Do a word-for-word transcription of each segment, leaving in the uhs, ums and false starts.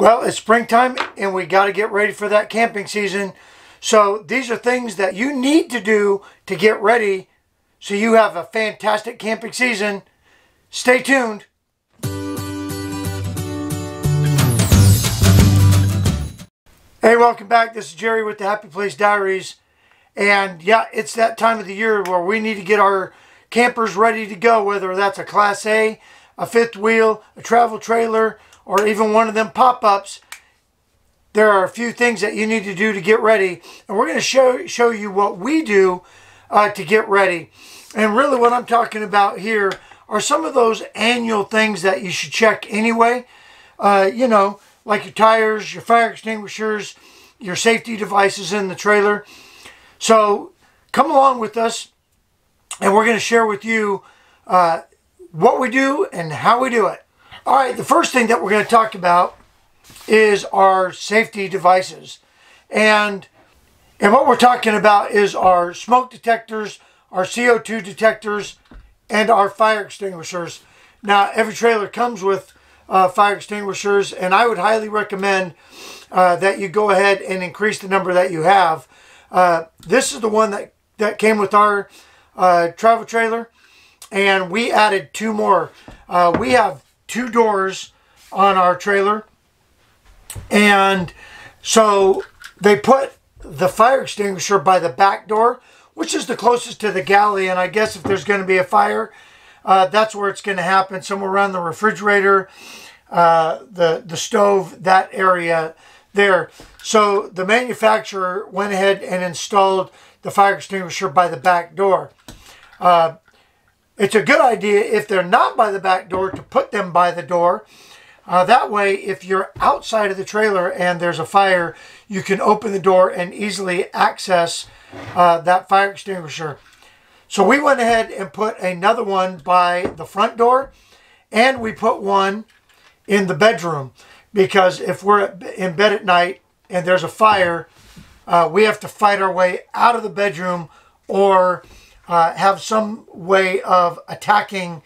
Well, it's springtime and we got to get ready for that camping season. So these are things that you need to do to get ready so you have a fantastic camping season. Stay tuned. Hey, welcome back. This is Jerry with the Happy Place Diaries. And yeah, it's that time of the year where we need to get our campers ready to go, whether that's a Class A, a fifth wheel, a travel trailer, or even one of them pop-ups. There are a few things that you need to do to get ready, and we're going to show show you what we do uh, to get ready. And really what I'm talking about here are some of those annual things that you should check anyway. Uh, you know, like your tires, your fire extinguishers, your safety devices in the trailer. So come along with us, and we're going to share with you uh, what we do and how we do it. All right, the first thing that we're going to talk about is our safety devices. And, and what we're talking about is our smoke detectors, our C O two detectors, and our fire extinguishers. Now, every trailer comes with uh, fire extinguishers, and I would highly recommend uh, that you go ahead and increase the number that you have. Uh, this is the one that, that came with our uh, travel trailer, and we added two more. Uh, we have two doors on our trailer, and so they put the fire extinguisher by the back door, which is the closest to the galley. And I guess if there's going to be a fire, uh, that's where it's going to happen, somewhere around the refrigerator, uh, the, the stove, that area there. So the manufacturer went ahead and installed the fire extinguisher by the back door. Uh, it's a good idea, if they're not by the back door, to put them by the door. Uh, that way, if you're outside of the trailer and there's a fire, you can open the door and easily access uh, that fire extinguisher. So we went ahead and put another one by the front door, and we put one in the bedroom, because if we're in bed at night and there's a fire, uh, we have to fight our way out of the bedroom, or uh, have some way of attacking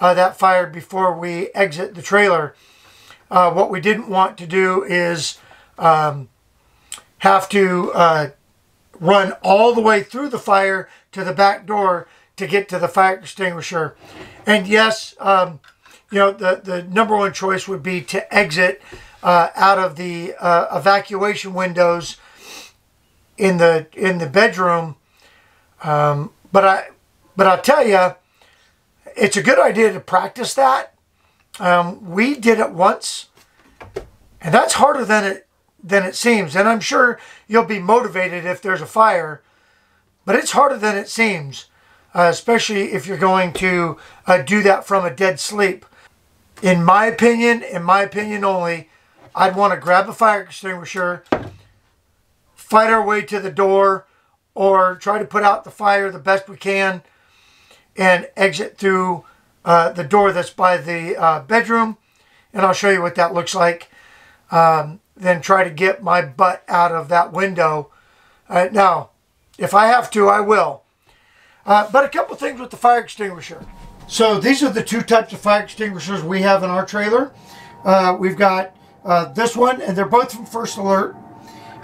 Uh, that fire before we exit the trailer. Uh, what we didn't want to do is um, have to uh, run all the way through the fire to the back door to get to the fire extinguisher. And yes, um, you know, the, the number one choice would be to exit uh, out of the uh, evacuation windows in the in the bedroom. Um, but I but I'll tell you, it's a good idea to practice that. Um, we did it once, and that's harder than it than it seems. And I'm sure you'll be motivated if there's a fire, but it's harder than it seems, uh, especially if you're going to uh, do that from a dead sleep. In my opinion, in my opinion only, I'd want to grab a fire extinguisher, fight our way to the door, or try to put out the fire the best we can, and exit through uh, the door that's by the uh, bedroom. And I'll show you what that looks like. Um, then try to get my butt out of that window. Uh, now, if I have to, I will. Uh, but a couple things with the fire extinguisher. So these are the two types of fire extinguishers we have in our trailer. Uh, we've got uh, this one, and they're both from First Alert.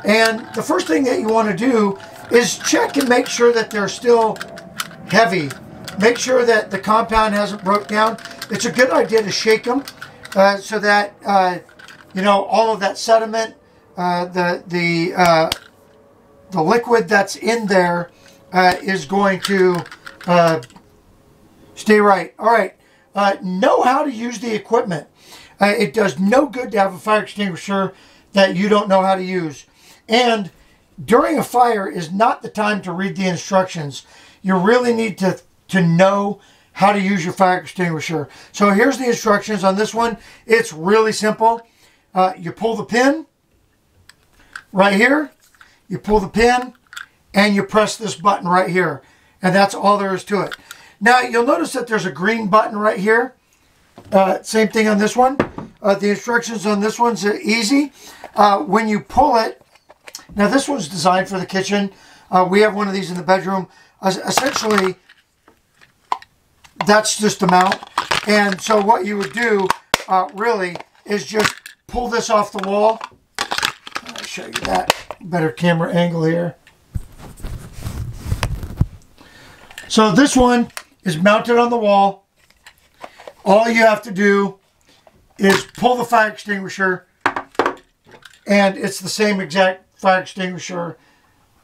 And the first thing that you want to do is check and make sure that they're still heavy. Make sure that the compound hasn't broke down. It's a good idea to shake them uh, so that, uh, you know, all of that sediment, uh, the the uh, the liquid that's in there uh, is going to uh, stay right. All right, uh, know how to use the equipment. Uh, it does no good to have a fire extinguisher that you don't know how to use. And during a fire is not the time to read the instructions. You really need to to know how to use your fire extinguisher. So here's the instructions on this one. It's really simple. Uh, you pull the pin right here, you pull the pin, and you press this button right here. And that's all there is to it. Now you'll notice that there's a green button right here. Uh, same thing on this one. Uh, the instructions on this one's easy. Uh, when you pull it, now this one's designed for the kitchen. Uh, we have one of these in the bedroom. Uh, essentially, that's just the mount. And so what you would do uh, really is just pull this off the wall. I'll show you that better camera angle here. So this one is mounted on the wall. All you have to do is pull the fire extinguisher, and it's the same exact fire extinguisher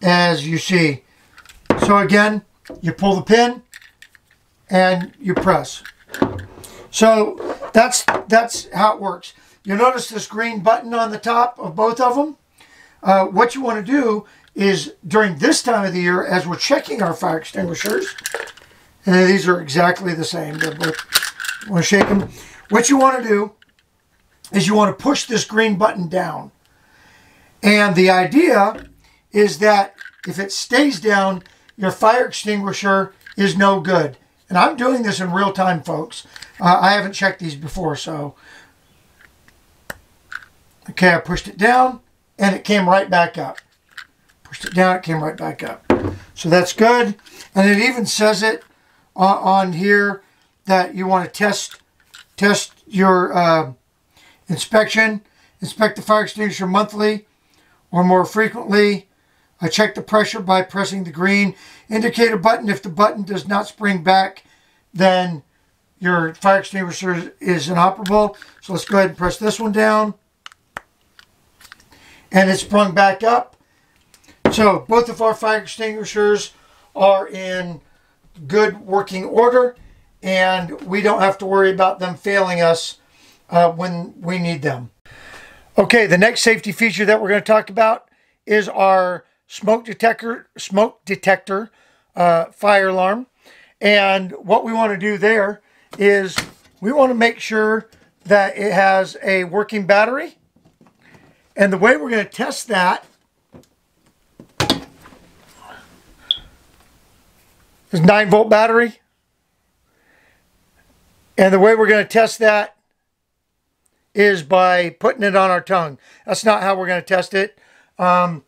as you see. So again, you pull the pin and you press. So that's that's how it works. You'll notice this green button on the top of both of them. Uh, what you want to do is during this time of the year, as we're checking our fire extinguishers, and these are exactly the same. They're both, you want to shake them. What you want to do is you want to push this green button down. And the idea is that if it stays down, your fire extinguisher is no good. And I'm doing this in real time, folks. Uh, I haven't checked these before, so. Okay, I pushed it down, and it came right back up. Pushed it down, it came right back up. So that's good. And it even says it uh, on here that you want to test, test your uh, inspection. Inspect the fire extinguisher monthly or more frequently. I check the pressure by pressing the green indicator button. If the button does not spring back, then your fire extinguisher is inoperable. So let's go ahead and press this one down. And it sprung back up. So both of our fire extinguishers are in good working order, and we don't have to worry about them failing us uh, when we need them. Okay, the next safety feature that we're going to talk about is our smoke detector, smoke detector uh, fire alarm. And what we want to do there is we want to make sure that it has a working battery. And the way we're going to test that is nine volt battery. And the way we're going to test that is by putting it on our tongue. That's not how we're going to test it. Um,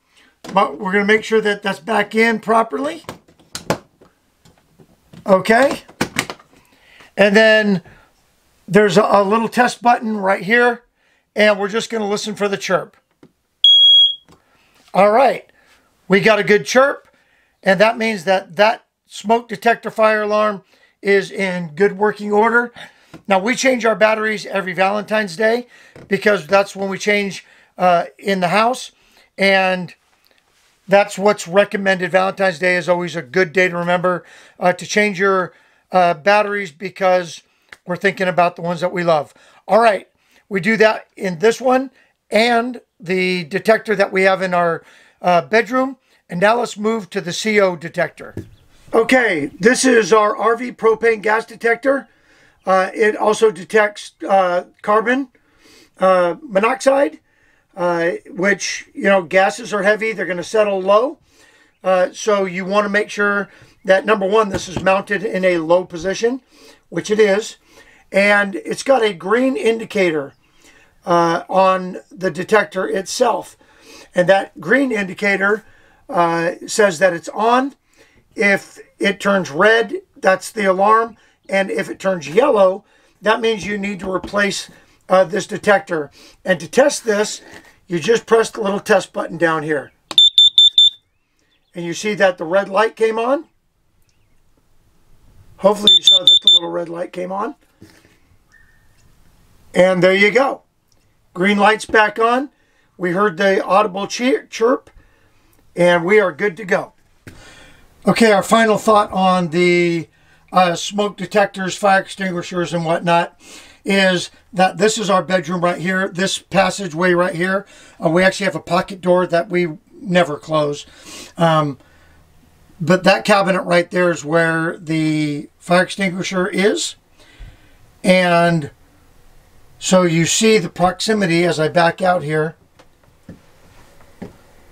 But we're going to make sure that that's back in properly. Okay. And then there's a, a little test button right here. And we're just going to listen for the chirp. All right. We got a good chirp. And that means that that smoke detector fire alarm is in good working order. Now, we change our batteries every Valentine's Day because that's when we change uh, in the house. And that's what's recommended. Valentine's Day is always a good day to remember uh, to change your uh, batteries because we're thinking about the ones that we love. All right, we do that in this one and the detector that we have in our uh, bedroom. And now let's move to the C O detector. Okay, this is our R V propane gas detector. Uh, it also detects uh, carbon uh, monoxide. Uh, which, you know, gases are heavy. They're going to settle low. Uh, so you want to make sure that, number one, this is mounted in a low position, which it is. And it's got a green indicator uh, on the detector itself. And that green indicator uh, says that it's on. If it turns red, that's the alarm. And if it turns yellow, that means you need to replace Uh, this detector. And to test this, you just press the little test button down here, and you see that the red light came on. Hopefully you saw that the little red light came on, and there you go, green light's back on. We heard the audible chirp, and we are good to go. Okay, our final thought on the uh, smoke detectors, fire extinguishers, and whatnot is that this is our bedroom right here, this passageway right here. Uh, we actually have a pocket door that we never close. Um, but that cabinet right there is where the fire extinguisher is. And so you see the proximity as I back out here.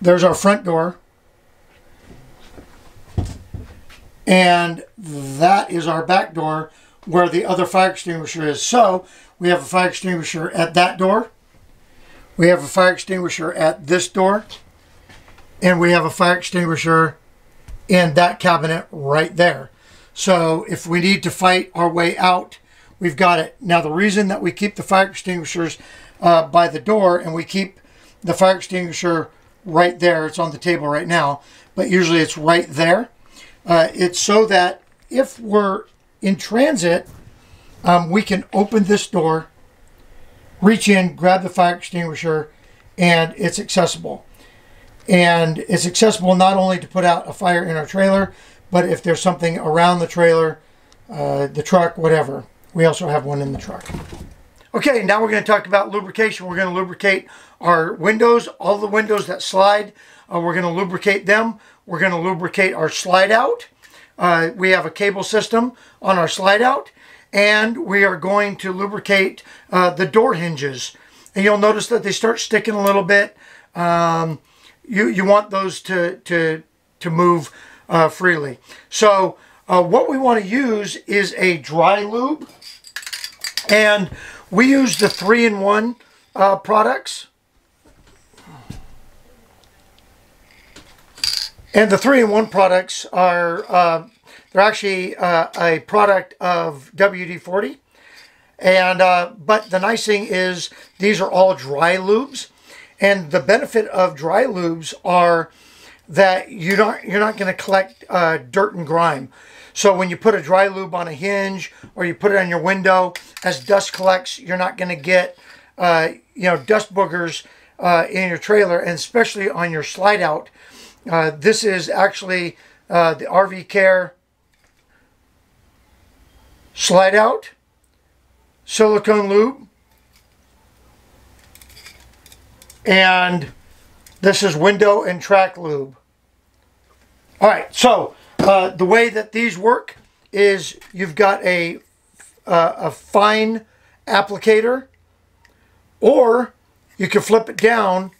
There's our front door. And that is our back door, where the other fire extinguisher is. So we have a fire extinguisher at that door, we have a fire extinguisher at this door, and we have a fire extinguisher in that cabinet right there. So if we need to fight our way out, we've got it. Now, the reason that we keep the fire extinguishers uh, by the door, and we keep the fire extinguisher right there. It's on the table right now, but usually it's right there. Uh, it's so that if we're in transit, um, we can open this door, reach in, grab the fire extinguisher, and it's accessible. And it's accessible not only to put out a fire in our trailer, but if there's something around the trailer, uh, the truck, whatever. We also have one in the truck. Okay, now we're going to talk about lubrication. We're going to lubricate our windows, all the windows that slide. Uh, we're going to lubricate them. We're going to lubricate our slide out. Uh, we have a cable system on our slide out. And we are going to lubricate uh, the door hinges. And you'll notice that they start sticking a little bit. Um, you, you want those to, to, to move uh, freely. So uh, what we want to use is a dry lube. And we use the three in one uh, products. And the three in one products are, uh, they're actually uh, a product of W D forty. And, uh, but the nice thing is these are all dry lubes. And the benefit of dry lubes are that you don't, you're not going to collect uh, dirt and grime. So when you put a dry lube on a hinge or you put it on your window, as dust collects, you're not going to get, uh, you know, dust boogers uh, in your trailer, and especially on your slide out. Uh, this is actually uh, the R V Care slide out silicone lube, and this is window and track lube. All right, so uh, the way that these work is you've got a uh, a fine applicator, or you can flip it down,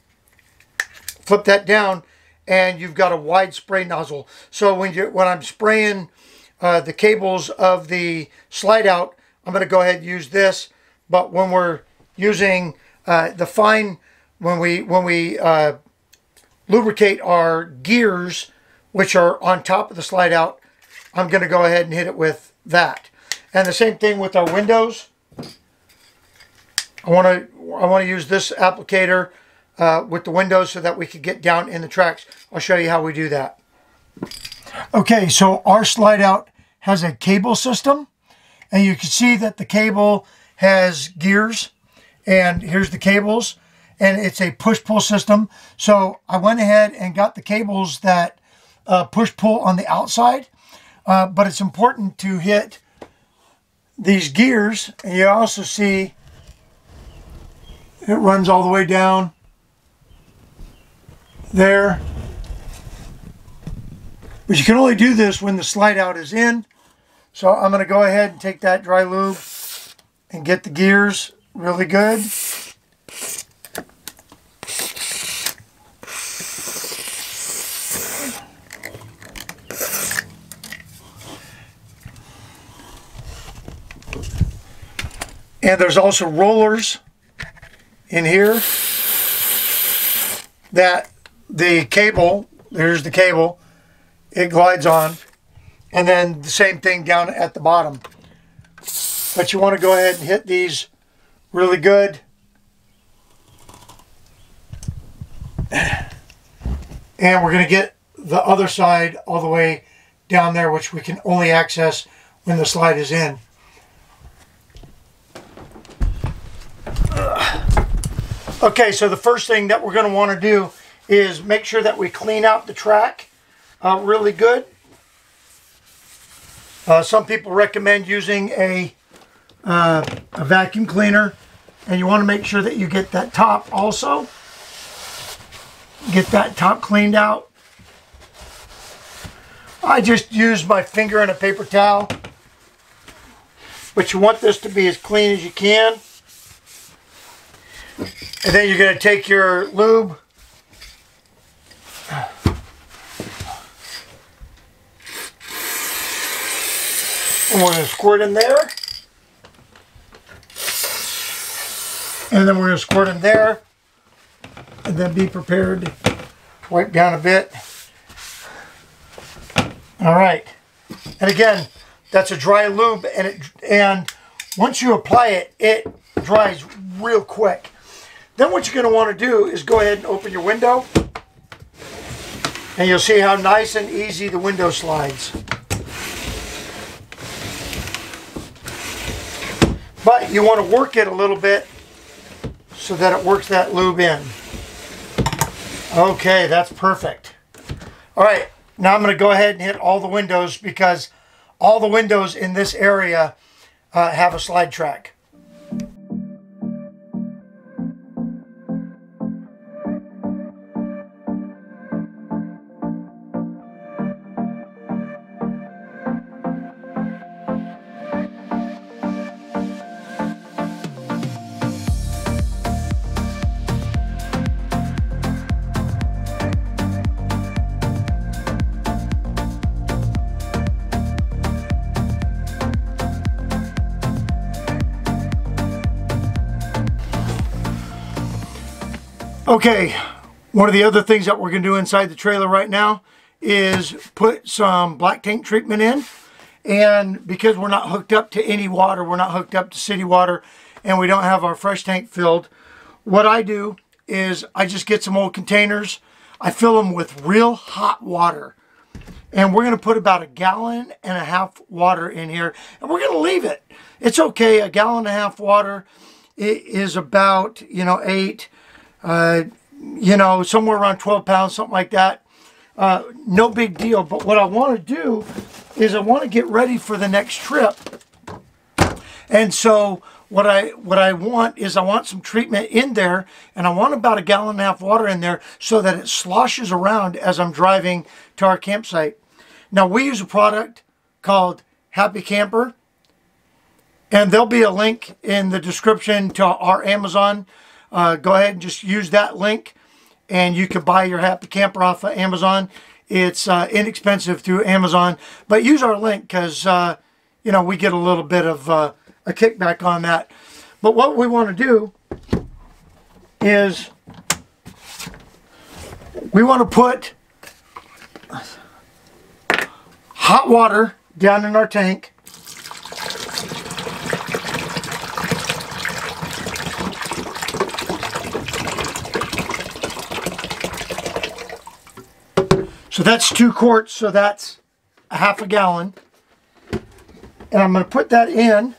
flip that down, and you've got a wide spray nozzle. So when you when I'm spraying uh, the cables of the slide out, I'm going to go ahead and use this. But when we're using uh, the fine, when we when we uh, lubricate our gears, which are on top of the slide out, I'm going to go ahead and hit it with that. And the same thing with our windows. I want to I want to use this applicator uh, with the windows so that we could get down in the tracks. I'll show you how we do that. Okay, so our slide out has a cable system. And you can see that the cable has gears, and here's the cables, and it's a push-pull system. So I went ahead and got the cables that uh, push-pull on the outside, uh, but it's important to hit these gears. And you also see it runs all the way down there. But you can only do this when the slide out is in. So I'm going to go ahead and take that dry lube and get the gears really good. And there's also rollers in here that the cable, there's the cable, it glides on. And then the same thing down at the bottom. But you want to go ahead and hit these really good. And we're going to get the other side all the way down there, which we can only access when the slide is in. Okay, so the first thing that we're going to want to do is make sure that we clean out the track uh, really good. Uh, some people recommend using a, uh, a vacuum cleaner, and you want to make sure that you get that top also. Get that top cleaned out. I just used my finger and a paper towel, but you want this to be as clean as you can. And then you're going to take your lube. And we're going to squirt in there. And then we're going to squirt in there. And then be prepared to wipe down a bit. All right. And again, that's a dry lube. And, it, and once you apply it, it dries real quick. Then what you're going to want to do is go ahead and open your window, and you'll see how nice and easy the window slides. But you want to work it a little bit so that it works that lube in. Okay, that's perfect. All right, now I'm going to go ahead and hit all the windows, because all the windows in this area uh, have a slide track. Okay, one of the other things that we're going to do inside the trailer right now is put some black tank treatment in. And because we're not hooked up to any water, we're not hooked up to city water, and we don't have our fresh tank filled, what I do is I just get some old containers, I fill them with real hot water. And we're going to put about a gallon and a half water in here, and we're going to leave it. It's okay, a gallon and a half water, it is about, you know, eight... Uh, you know, somewhere around twelve pounds, something like that. Uh, no big deal. But what I want to do is I want to get ready for the next trip. And so what I what I want is I want some treatment in there, and I want about a gallon and a half water in there so that it sloshes around as I'm driving to our campsite. Now, we use a product called Happy Camper, and there'll be a link in the description to our Amazon. Uh, go ahead and just use that link, and you can buy your Happy Camper off of Amazon. It's uh, inexpensive through Amazon, but use our link, because uh, you know, we get a little bit of uh, a kickback on that. But what we want to do is we want to put hot water down in our tank. So that's two quarts, so that's a half a gallon. And I'm going to put that in.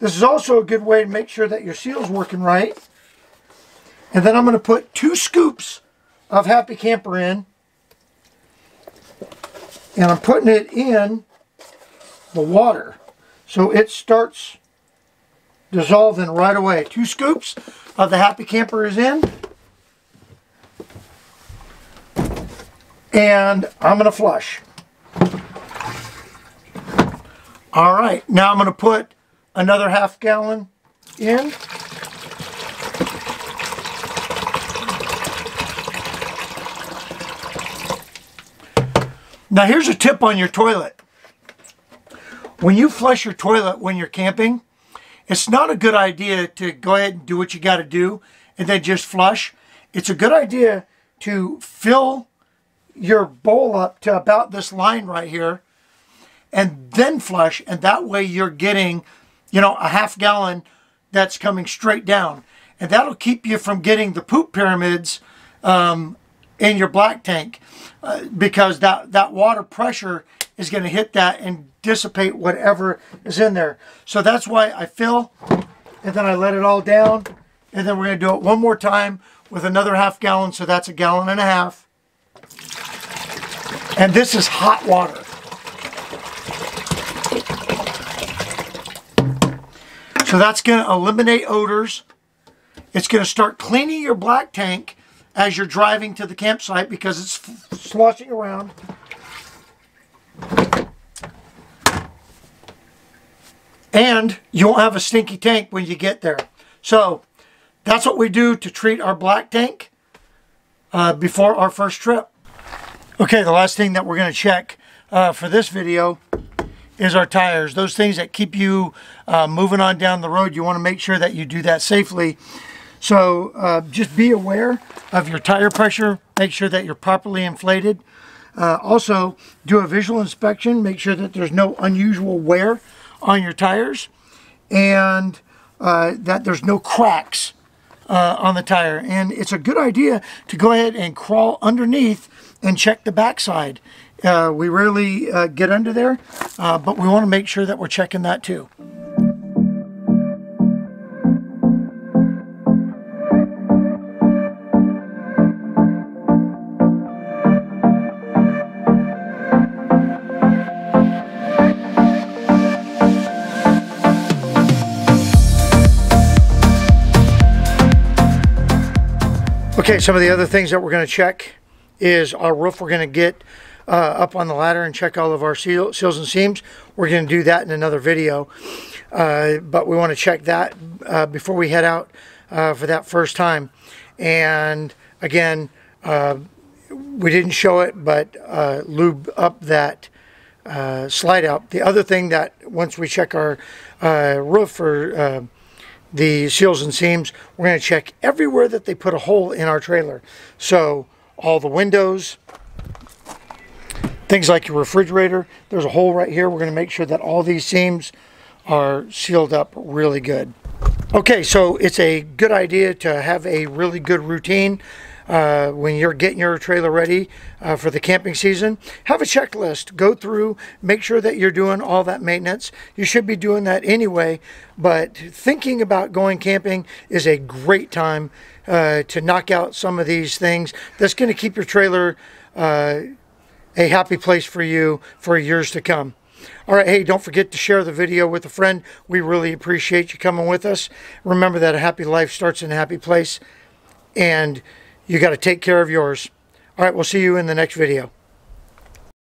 This is also a good way to make sure that your seal's working right. And then I'm going to put two scoops of Happy Camper in. And I'm putting it in the water, so it starts dissolving right away. Two scoops of the Happy Camper is in. And I'm going to flush. All right, now I'm going to put another half gallon in. Now, here's a tip on your toilet. When you flush your toilet when you're camping, it's not a good idea to go ahead and do what you got to do and then just flush. It's a good idea to fill your bowl up to about this line right here and then flush, and that way you're getting, you know, a half gallon that's coming straight down, and that'll keep you from getting the poop pyramids um, in your black tank, uh, because that that water pressure is going to hit that and dissipate whatever is in there. So that's why I fill, and then I let it all down, and then we're going to do it one more time with another half gallon, so that's a gallon and a half. And this is hot water. So that's going to eliminate odors. It's going to start cleaning your black tank as you're driving to the campsite, because it's sloshing around. And you won't have a stinky tank when you get there. So that's what we do to treat our black tank uh, before our first trip. Okay, the last thing that we're going to check uh, for this video is our tires. Those things that keep you uh, moving on down the road, you want to make sure that you do that safely. So uh, just be aware of your tire pressure. Make sure that you're properly inflated. Uh, also, do a visual inspection. Make sure that there's no unusual wear on your tires, and uh, that there's no cracks uh, on the tire. And it's a good idea to go ahead and crawl underneath and check the backside. Uh, we rarely uh, get under there, uh, but we want to make sure that we're checking that too. Okay, some of the other things that we're going to check is our roof. We're going to get uh, up on the ladder and check all of our seal, seals and seams. We're going to do that in another video, uh, but we want to check that uh, before we head out uh, for that first time. And again, uh, we didn't show it, but uh, lube up that uh, slide out. The other thing that once we check our uh, roof or uh, the seals and seams, we're going to check everywhere that they put a hole in our trailer. So all the windows, things like your refrigerator, there's a hole right here. We're going to make sure that all these seams are sealed up really good. Okay, so it's a good idea to have a really good routine uh, when you're getting your trailer ready uh, for the camping season. Have a checklist, go through, make sure that you're doing all that maintenance. You should be doing that anyway, but thinking about going camping is a great time uh, to knock out some of these things. That's going to keep your trailer uh, a happy place for you for years to come. All right, hey, don't forget to share the video with a friend. We really appreciate you coming with us. Remember that a happy life starts in a happy place, and you got to take care of yours. All right, we'll see you in the next video.